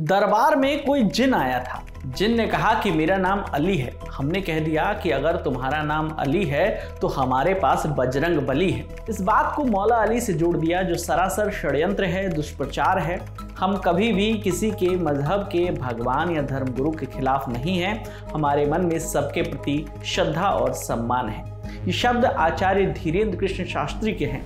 दरबार में कोई जिन आया था। जिन ने कहा कि मेरा नाम अली है। हमने कह दिया कि अगर तुम्हारा नाम अली है तो हमारे पास बजरंग बली है। इस बात को मौला अली से जोड़ दिया जो सरासर षड्यंत्र है, दुष्प्रचार है। हम कभी भी किसी के मजहब के, भगवान या धर्मगुरु के खिलाफ नहीं हैं। हमारे मन में सबके प्रति श्रद्धा और सम्मान है। ये शब्द आचार्य धीरेन्द्र कृष्ण शास्त्री के हैं,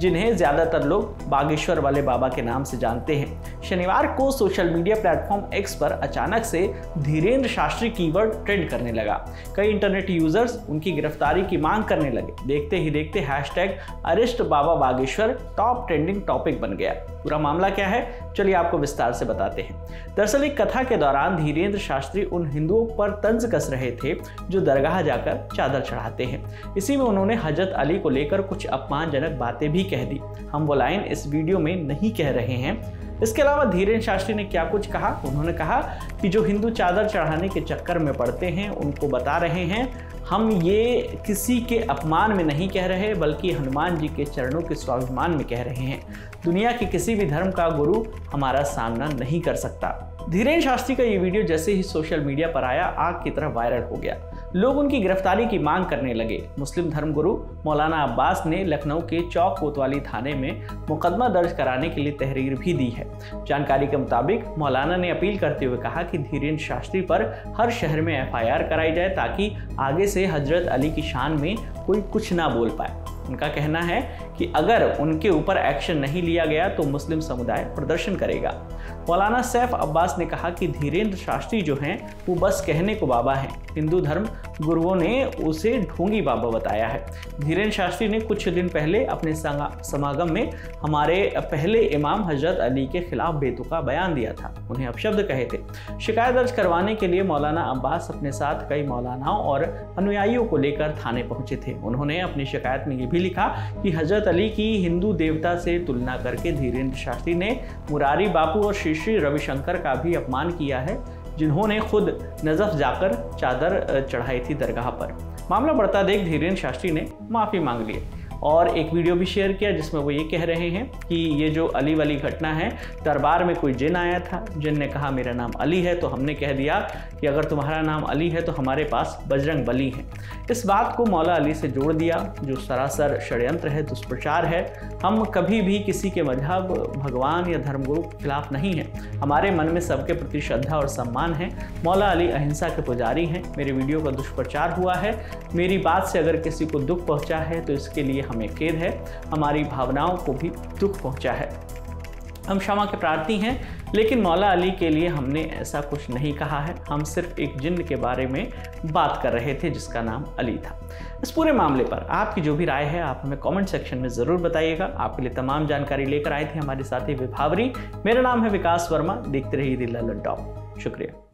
जिन्हें ज़्यादातर लोग बागेश्वर वाले बाबा के नाम से जानते हैं। शनिवार को सोशल मीडिया प्लेटफॉर्म एक्स पर अचानक से धीरेन्द्र शास्त्री कीवर्ड ट्रेंड करने लगा। कई इंटरनेट यूजर्स उनकी गिरफ्तारी की मांग करने लगे। देखते ही देखते hashtag arrest Baba Bageshwar top trending topic बन गया। पूरा मामला क्या है, चलिए आपको विस्तार से बताते हैं। दरअसल एक कथा के दौरान धीरेन्द्र शास्त्री उन हिंदुओं पर तंज कस रहे थे जो दरगाह जाकर चादर चढ़ाते हैं। इसी में उन्होंने हजरत अली को लेकर कुछ अपमानजनक बातें भी कह दी। हम वो लाइन इस वीडियो में नहीं कह रहे हैं। इसके अलावा धीरेन्द्र शास्त्री ने क्या कुछ कहा, उन्होंने कहा कि जो हिंदू चादर चढ़ाने के चक्कर में पड़ते हैं उनको बता रहे हैं, हम ये किसी के अपमान में नहीं कह रहे बल्कि हनुमान जी के चरणों के स्वाभिमान में कह रहे हैं। दुनिया के किसी भी धर्म का गुरु हमारा सामना नहीं कर सकता। धीरेन्द्र शास्त्री का ये वीडियो जैसे ही सोशल मीडिया पर आया, आग की तरह वायरल हो गया। लोग उनकी गिरफ्तारी की मांग करने लगे। मुस्लिम धर्मगुरु मौलाना अब्बास ने लखनऊ के चौक कोतवाली थाने में मुकदमा दर्ज कराने के लिए तहरीर भी दी है। जानकारी के मुताबिक मौलाना ने अपील करते हुए कहा कि धीरेन्द्र शास्त्री पर हर शहर में FIR कराई जाए ताकि आगे से हजरत अली की शान में कोई कुछ ना बोल पाए। उनका कहना है कि अगर उनके ऊपर एक्शन नहीं लिया गया तो मुस्लिम समुदाय प्रदर्शन करेगा। मौलाना सैफ अब्बास ने कहा कि धीरेन्द्र शास्त्री जो हैं वो बस कहने को बाबा हैं। हिंदू धर्म गुरुओं ने उसे ढोंगी बाबा बताया है। धीरेन्द्र शास्त्री ने कुछ दिन पहले अपने समागम में हमारे पहले इमाम हजरत अली के खिलाफ बेतुका बयान दिया था, उन्हें अपशब्द कहे थे। शिकायत दर्ज करवाने के लिए मौलाना अब्बास अपने साथ कई मौलानाओं और अनुयायियों को लेकर थाने पहुंचे थे। उन्होंने अपनी शिकायत में ये भी लिखा कि हजरत अली की हिंदू देवता से तुलना करके धीरेन्द्र शास्त्री ने मुरारी बापू और श्री रविशंकर का भी अपमान किया है, जिन्होंने खुद नजफ जाकर चादर चढ़ाई थी दरगाह पर। मामला बढ़ता देख धीरेन्द्र शास्त्री ने माफ़ी मांग ली और एक वीडियो भी शेयर किया जिसमें वो ये कह रहे हैं कि ये जो अली वाली घटना है, दरबार में कोई जिन आया था, जिन ने कहा मेरा नाम अली है तो हमने कह दिया कि अगर तुम्हारा नाम अली है तो हमारे पास बजरंग बली है। इस बात को मौला अली से जोड़ दिया जो सरासर षड्यंत्र है, दुष्प्रचार है। हम कभी भी किसी के मजहब, भगवान या धर्मगुरु के खिलाफ नहीं हैं। हमारे मन में सबके प्रति श्रद्धा और सम्मान है। मौला अली अहिंसा के पुजारी हैं। मेरे वीडियो का दुष्प्रचार हुआ है, मेरी बात से अगर किसी को दुख पहुँचा है तो इसके लिए हमें खेद है। हमारी भावनाओं को भी दुख पहुंचा है। हम क्षमा के प्रार्थी हैं, लेकिन मौला अली के लिए हमने ऐसा कुछ नहीं कहा है। हम सिर्फ एक जिन्न के बारे में बात कर रहे थे जिसका नाम अली था। इस पूरे मामले पर आपकी जो भी राय है आप हमें कमेंट सेक्शन में ज़रूर बताइएगा। आपके लिए तमाम जानकारी लेकर आए थे हमारे साथी विभावरी। मेरा नाम है विकास वर्मा। देखते रहिए लल्लनटॉप। शुक्रिया।